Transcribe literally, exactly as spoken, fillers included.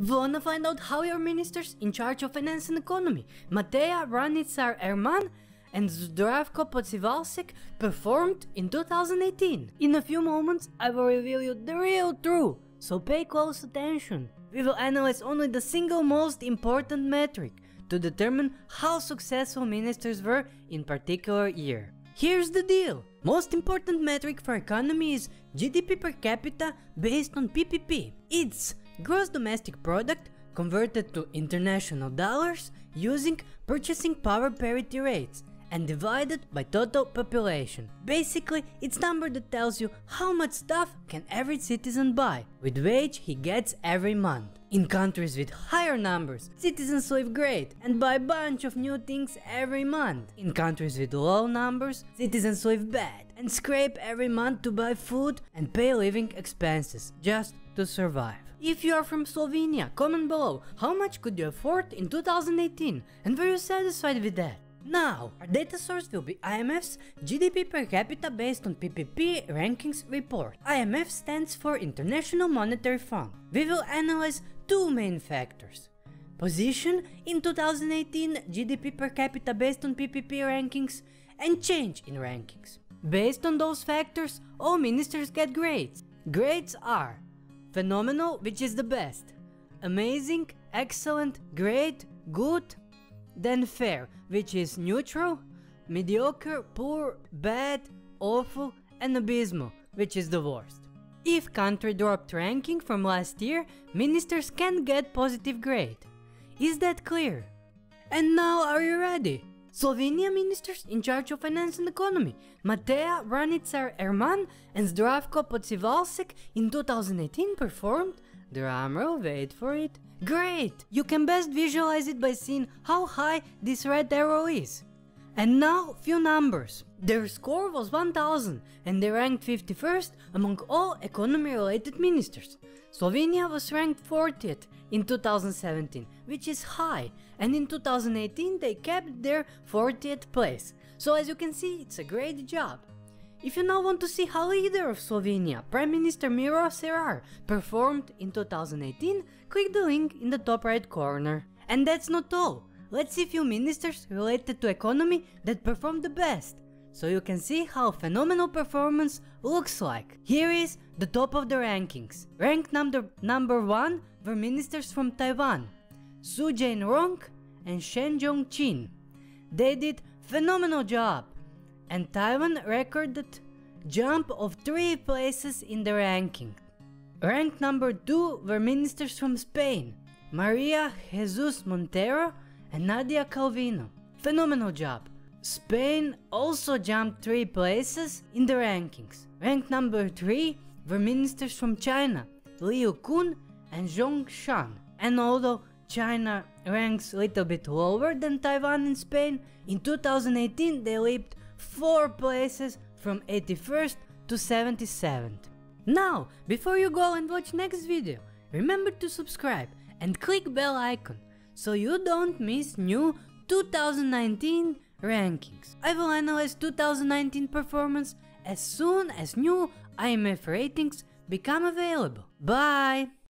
Wanna find out how your ministers in charge of finance and economy, Mateja Vranicar Erman and Zdravko Pocivalsek, performed in two thousand eighteen. In a few moments, I will reveal you the real truth, so pay close attention. We will analyze only the single most important metric to determine how successful ministers were in particular year. Here's the deal. Most important metric for economy is G D P per capita based on P P P. It's gross domestic product converted to international dollars using purchasing power parity rates and divided by total population. Basically, it's a number that tells you how much stuff can every citizen buy with wage he gets every month. In countries with higher numbers, citizens live great and buy a bunch of new things every month. In countries with low numbers, citizens live bad and scrape every month to buy food and pay living expenses just to survive. If you are from Slovenia, comment below how much could you afford in two thousand eighteen and were you satisfied with that? Now, our data source will be I M F's G D P per capita based on P P P rankings report. I M F stands for International Monetary Fund. We will analyze two main factors. Position in two thousand eighteen G D P per capita based on P P P rankings and change in rankings. Based on those factors, all ministers get grades. Grades are phenomenal, which is the best, amazing, excellent, great, good, then fair, which is neutral, mediocre, poor, bad, awful, and abysmal, which is the worst. If country dropped ranking from last year, ministers can get positive grade. Is that clear? And now, are you ready? Slovenia ministers in charge of finance and economy, Mateja Vranicar Erman and Zdravko Pocivalsek, in two thousand eighteen performed, drumroll, wait for it, great! You can best visualize it by seeing how high this red arrow is. And now, few numbers. Their score was one thousand and they ranked fifty-first among all economy-related ministers. Slovenia was ranked fortieth in two thousand seventeen, which is high, and in two thousand eighteen they kept their fortieth place. So as you can see, it's a great job. If you now want to see how leader of Slovenia, Prime Minister Miro Cerar, performed in two thousand eighteen, click the link in the top right corner. And that's not all. Let's see few ministers related to economy that performed the best, so you can see how phenomenal performance looks like. Here is the top of the rankings. Ranked number, number one were ministers from Taiwan, Su Jane Rong and Shen Jong-Chin. They did phenomenal job, and Taiwan recorded jump of three places in the ranking. Ranked number two were ministers from Spain, Maria Jesus Montero and Nadia Calvino. Phenomenal job. Spain also jumped three places in the rankings. Ranked number three were ministers from China, Liu Kun and Zhongshan. And although China ranks a little bit lower than Taiwan and Spain, in two thousand eighteen they leaped four places from eighty-first to seventy-seventh. Now, before you go and watch next video, remember to subscribe and click bell icon so you don't miss new two thousand nineteen rankings. I will analyze two thousand nineteen performance as soon as new I M F ratings become available. Bye!